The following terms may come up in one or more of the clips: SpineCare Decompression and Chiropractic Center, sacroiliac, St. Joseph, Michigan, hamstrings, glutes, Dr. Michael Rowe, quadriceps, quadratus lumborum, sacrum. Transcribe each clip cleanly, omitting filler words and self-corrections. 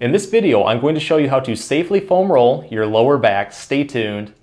In this video, I'm going to show you how to safely foam roll your lower back. Stay tuned.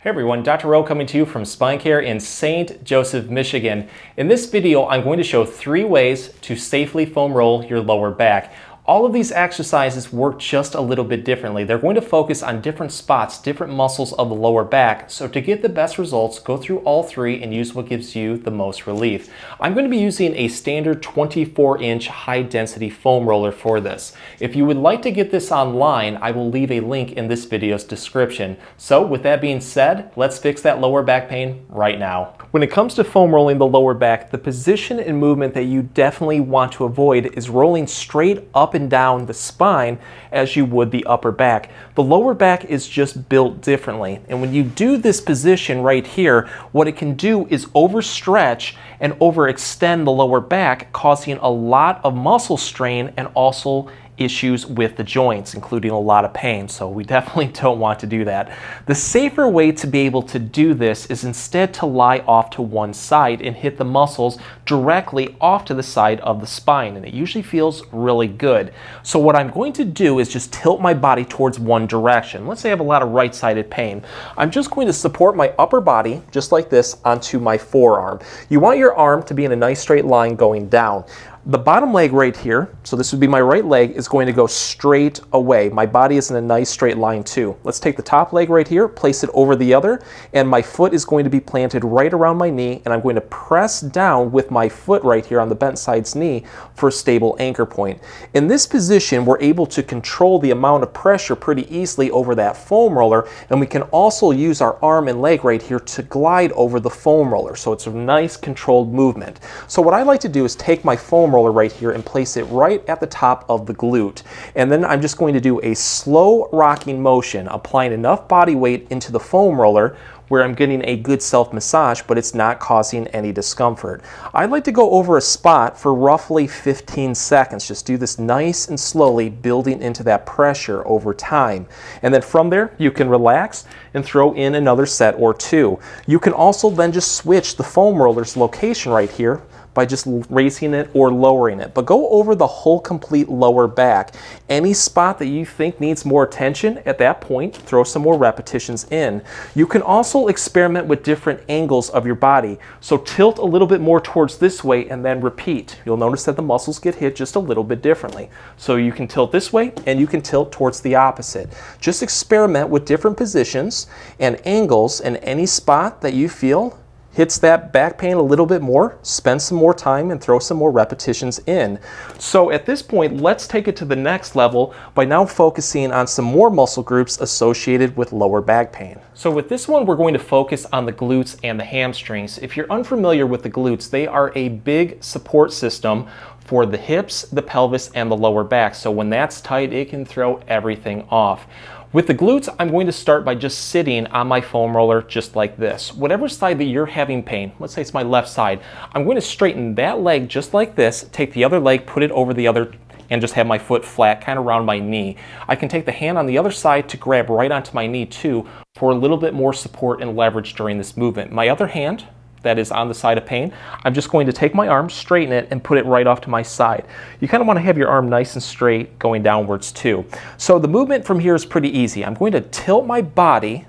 Hey everyone, Dr. Rowe coming to you from SpineCare in St. Joseph, Michigan. In this video, I'm going to show 3 ways to safely foam roll your lower back. All of these exercises work just a little bit differently. They're going to focus on different spots, different muscles of the lower back. So to get the best results, go through all 3 and use what gives you the most relief. I'm going to be using a standard 24-inch high-density foam roller for this. If you would like to get this online, I will leave a link in this video's description. So with that being said, let's fix that lower back pain right now. When it comes to foam rolling the lower back, the position and movement that you definitely want to avoid is rolling straight up and down the spine as you would the upper back. The lower back is just built differently. And when you do this position right here, what it can do is overstretch and overextend the lower back, causing a lot of muscle strain and also issues with the joints, including a lot of pain. So we definitely don't want to do that. The safer way to be able to do this is instead to lie off to one side and hit the muscles directly off to the side of the spine, and it usually feels really good. So what I'm going to do is just tilt my body towards one direction. Let's say I have a lot of right-sided pain. I'm just going to support my upper body just like this onto my forearm. You want your arm to be in a nice straight line going down. The bottom leg right here, so this would be my right leg, is going to go straight away. My body is in a nice straight line too. Let's take the top leg right here, place it over the other, and my foot is going to be planted right around my knee, and I'm going to press down with my foot right here on the bent side's knee for a stable anchor point. In this position, we're able to control the amount of pressure pretty easily over that foam roller, and we can also use our arm and leg right here to glide over the foam roller, so it's a nice controlled movement. So what I like to do is take my foam roller right here and place it right at the top of the glute. And then I'm just going to do a slow rocking motion, applying enough body weight into the foam roller where I'm getting a good self-massage, but it's not causing any discomfort. I'd like to go over a spot for roughly 15 seconds. Just do this nice and slowly, building into that pressure over time. And then from there, you can relax and throw in another set or 2. You can also then just switch the foam roller's location right here by just raising it or lowering it. But go over the whole complete lower back. Any spot that you think needs more attention, at that point, throw some more repetitions in. You can also experiment with different angles of your body. So tilt a little bit more towards this way and then repeat. You'll notice that the muscles get hit just a little bit differently. So you can tilt this way and you can tilt towards the opposite. Just experiment with different positions and angles in any spot that you feel hits that back pain a little bit more, spend some more time and throw some more repetitions in. So at this point, let's take it to the next level by now focusing on some more muscle groups associated with lower back pain. So with this one, we're going to focus on the glutes and the hamstrings. If you're unfamiliar with the glutes, they are a big support system for the hips, the pelvis, and the lower back. So when that's tight, it can throw everything off. With the glutes, I'm going to start by just sitting on my foam roller just like this. Whatever side that you're having pain, let's say it's my left side, I'm going to straighten that leg just like this, take the other leg, put it over the other, and just have my foot flat, kind of around my knee. I can take the hand on the other side to grab right onto my knee too for a little bit more support and leverage during this movement. My other hand that is on the side of pain, I'm just going to take my arm, straighten it, and put it right off to my side. You kind of want to have your arm nice and straight going downwards too. So the movement from here is pretty easy. I'm going to tilt my body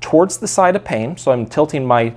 towards the side of pain, so I'm tilting my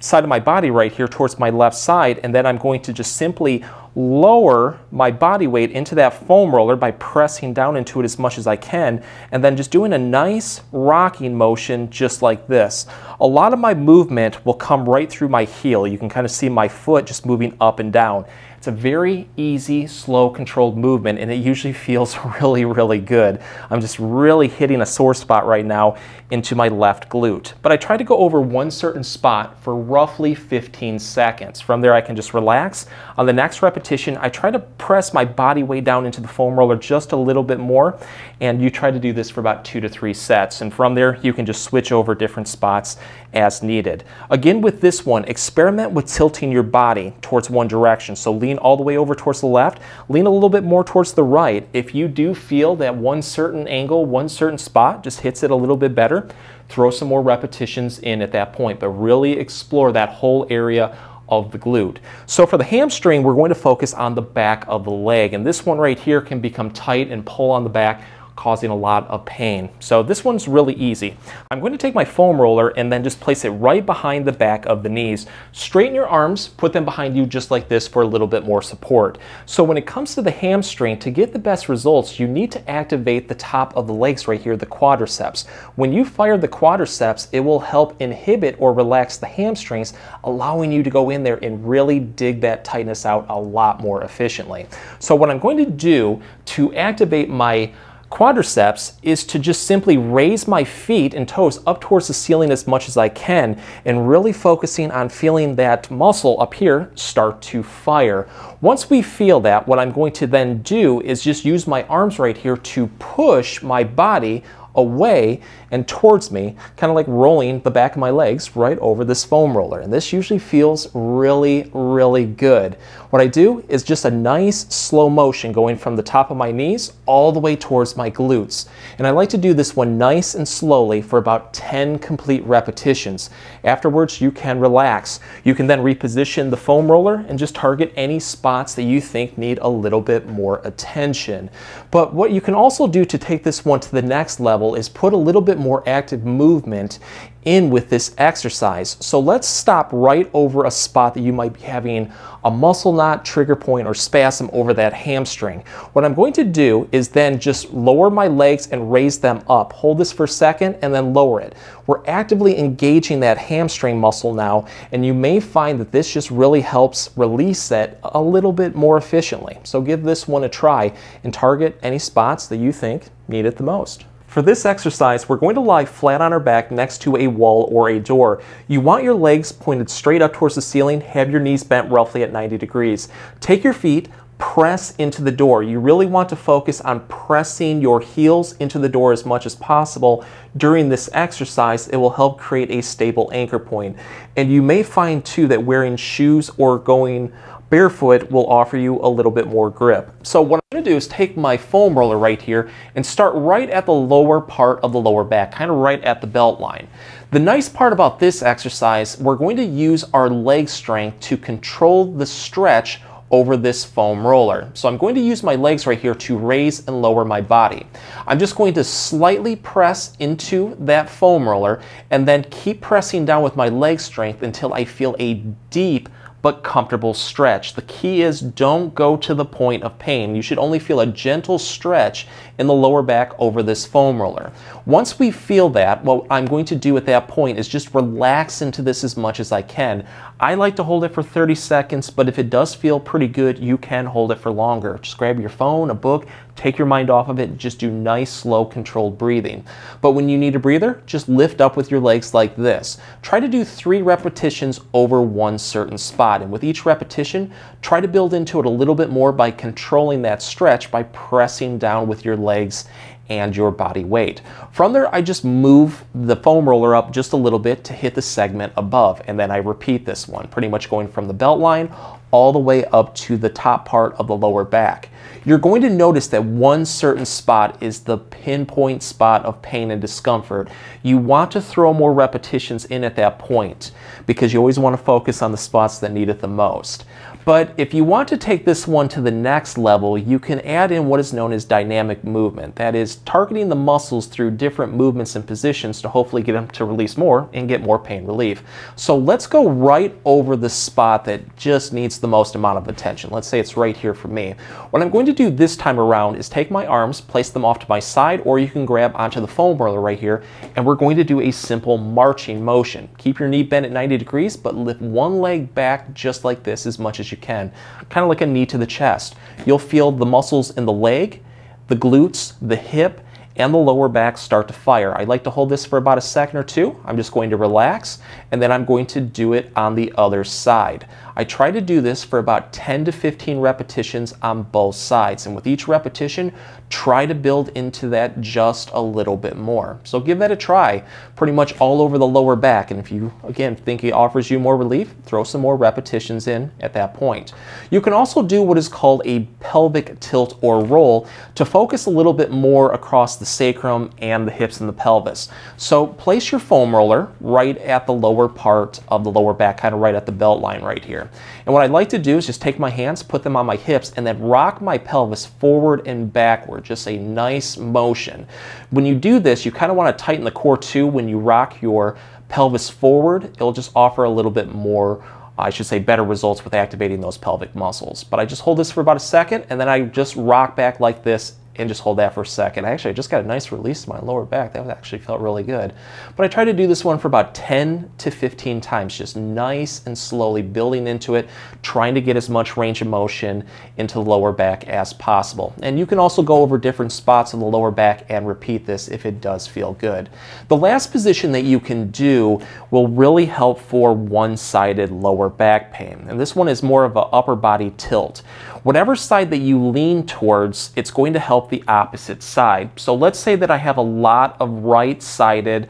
side of my body right here towards my left side, and then I'm going to just simply lower my body weight into that foam roller by pressing down into it as much as I can, and then just doing a nice rocking motion just like this. A lot of my movement will come right through my heel. You can kind of see my foot just moving up and down. It's a very easy, slow, controlled movement, and it usually feels really, really good. I'm just really hitting a sore spot right now into my left glute. But I try to go over one certain spot for roughly 15 seconds. From there, I can just relax. On the next repetition, I try to press my body weight down into the foam roller just a little bit more, and you try to do this for about 2 to 3 sets. And from there, you can just switch over different spots as needed. Again, with this one, experiment with tilting your body towards one direction. So lean all the way over towards the left, lean a little bit more towards the right. If you do feel that one certain angle, one certain spot just hits it a little bit better, throw some more repetitions in at that point, but really explore that whole area of the glute. So for the hamstring, we're going to focus on the back of the leg, and this one right here can become tight and pull on the back, causing a lot of pain. So this one's really easy. I'm going to take my foam roller and then just place it right behind the back of the knees. Straighten your arms, put them behind you just like this for a little bit more support. So when it comes to the hamstring, to get the best results, you need to activate the top of the legs right here, the quadriceps. When you fire the quadriceps, it will help inhibit or relax the hamstrings, allowing you to go in there and really dig that tightness out a lot more efficiently. So what I'm going to do to activate my quadriceps is to just simply raise my feet and toes up towards the ceiling as much as I can, and really focusing on feeling that muscle up here start to fire. Once we feel that, what I'm going to then do is just use my arms right here to push my body away and towards me, kind of like rolling the back of my legs right over this foam roller. And this usually feels really, really good. What I do is just a nice slow motion going from the top of my knees all the way towards my glutes. And I like to do this one nice and slowly for about 10 complete repetitions. Afterwards, you can relax. You can then reposition the foam roller and just target any spots that you think need a little bit more attention. But what you can also do to take this one to the next level is put a little bit more active movement in with this exercise. So let's stop right over a spot that you might be having a muscle knot, trigger point, or spasm over that hamstring. What I'm going to do is then just lower my legs and raise them up. Hold this for a second and then lower it. We're actively engaging that hamstring muscle now, and you may find that this just really helps release it a little bit more efficiently. So give this one a try and target any spots that you think need it the most. For this exercise, we're going to lie flat on our back next to a wall or a door. You want your legs pointed straight up towards the ceiling, have your knees bent roughly at 90 degrees. Take your feet, press into the door. You really want to focus on pressing your heels into the door as much as possible during this exercise. It will help create a stable anchor point. And you may find too that wearing shoes or going barefoot will offer you a little bit more grip. So what I'm going to do is take my foam roller right here and start right at the lower part of the lower back, kind of right at the belt line. The nice part about this exercise, we're going to use our leg strength to control the stretch over this foam roller. So I'm going to use my legs right here to raise and lower my body. I'm just going to slightly press into that foam roller and then keep pressing down with my leg strength until I feel a deep but comfortable stretch. The key is don't go to the point of pain. You should only feel a gentle stretch in the lower back over this foam roller. Once we feel that, what I'm going to do at that point is just relax into this as much as I can. I like to hold it for 30 seconds, but if it does feel pretty good, you can hold it for longer. Just grab your phone, a book, take your mind off of it, and just do nice, slow, controlled breathing. But when you need a breather, just lift up with your legs like this. Try to do 3 repetitions over one certain spot, and with each repetition, try to build into it a little bit more by controlling that stretch by pressing down with your legs and your body weight. From there, I just move the foam roller up just a little bit to hit the segment above, and then I repeat this one, pretty much going from the belt line all the way up to the top part of the lower back. You're going to notice that one certain spot is the pinpoint spot of pain and discomfort. You want to throw more repetitions in at that point because you always want to focus on the spots that need it the most. But if you want to take this one to the next level, you can add in what is known as dynamic movement. That is targeting the muscles through different movements and positions to hopefully get them to release more and get more pain relief. So let's go right over the spot that just needs the most amount of attention. Let's say it's right here for me. What I'm going to do this time around is take my arms, place them off to my side, or you can grab onto the foam roller right here, and we're going to do a simple marching motion. Keep your knee bent at 90 degrees, but lift one leg back just like this as much as you can, kind of like a knee to the chest. You'll feel the muscles in the leg, the glutes, the hip, and the lower back start to fire. I like to hold this for about a second or two. I'm just going to relax, and then I'm going to do it on the other side. I try to do this for about 10 to 15 repetitions on both sides, and with each repetition, try to build into that just a little bit more. So give that a try, pretty much all over the lower back, and if you, again, think it offers you more relief, throw some more repetitions in at that point. You can also do what is called a pelvic tilt or roll to focus a little bit more across the sacrum and the hips and the pelvis. So place your foam roller right at the lower part of the lower back, kind of right at the belt line right here. program. And what I'd like to do is just take my hands, put them on my hips, and then rock my pelvis forward and backward, just a nice motion. When you do this, you kind of want to tighten the core too. When you rock your pelvis forward, it'll just offer a little bit more, I should say, better results with activating those pelvic muscles. But I just hold this for about a second, and then I just rock back like this and just hold that for a second. Actually, I just got a nice release in my lower back. That actually felt really good. But I try to do this one for about 10 to 15 times, just nice and slowly building into it, trying to get as much range of motion into the lower back as possible. And you can also go over different spots in the lower back and repeat this if it does feel good. The last position that you can do will really help for one-sided lower back pain. And this one is more of an upper body tilt. Whatever side that you lean towards, it's going to help the opposite side. So let's say that I have a lot of right-sided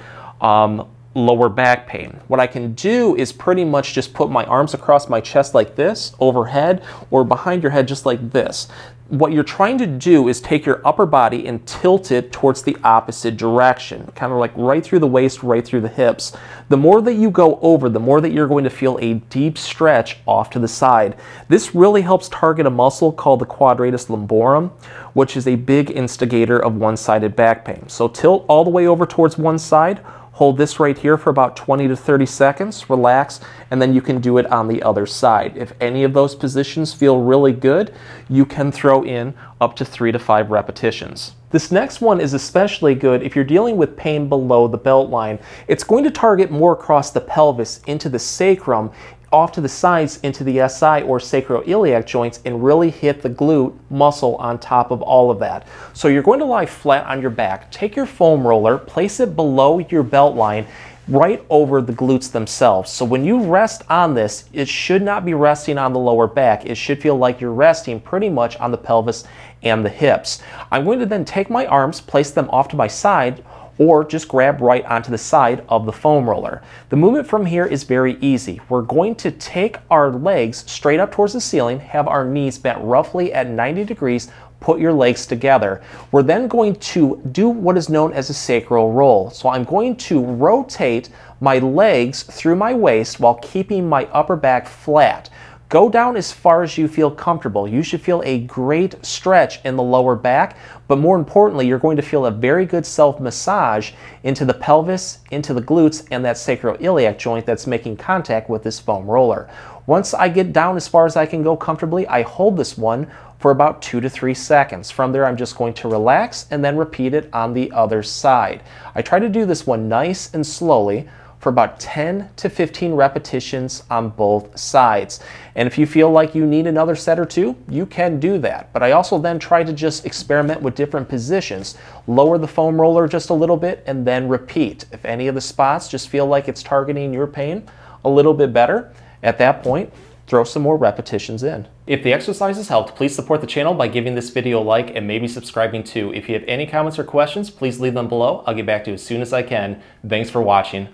lower back pain. What I can do is pretty much just put my arms across my chest like this, overhead, or behind your head just like this. What you're trying to do is take your upper body and tilt it towards the opposite direction, kind of like right through the waist, right through the hips. The more that you go over, the more that you're going to feel a deep stretch off to the side. This really helps target a muscle called the quadratus lumborum, which is a big instigator of one-sided back pain. So tilt all the way over towards one side, hold this right here for about 20 to 30 seconds, relax, and then you can do it on the other side. If any of those positions feel really good, you can throw in up to 3 to 5 repetitions. This next one is especially good if you're dealing with pain below the belt line. It's going to target more across the pelvis into the sacrum, off to the sides into the SI or sacroiliac joints, and really hit the glute muscle on top of all of that. So you're going to lie flat on your back, take your foam roller, place it below your belt line, right over the glutes themselves. So when you rest on this, it should not be resting on the lower back. It should feel like you're resting pretty much on the pelvis and the hips. I'm going to then take my arms, place them off to my side, or just grab right onto the side of the foam roller. The movement from here is very easy. We're going to take our legs straight up towards the ceiling, have our knees bent roughly at 90 degrees, put your legs together. We're then going to do what is known as a sacral roll. So I'm going to rotate my legs through my waist while keeping my upper back flat. Go down as far as you feel comfortable. You should feel a great stretch in the lower back, but more importantly, you're going to feel a very good self-massage into the pelvis, into the glutes, and that sacroiliac joint that's making contact with this foam roller. Once I get down as far as I can go comfortably, I hold this one for about 2 to 3 seconds. From there, I'm just going to relax and then repeat it on the other side. I try to do this one nice and slowly for about 10 to 15 repetitions on both sides. And if you feel like you need another set or two, you can do that. But I also then try to just experiment with different positions. Lower the foam roller just a little bit and then repeat. If any of the spots just feel like it's targeting your pain a little bit better, at that point, throw some more repetitions in. If the exercises helped, please support the channel by giving this video a like and maybe subscribing too. If you have any comments or questions, please leave them below. I'll get back to you as soon as I can. Thanks for watching.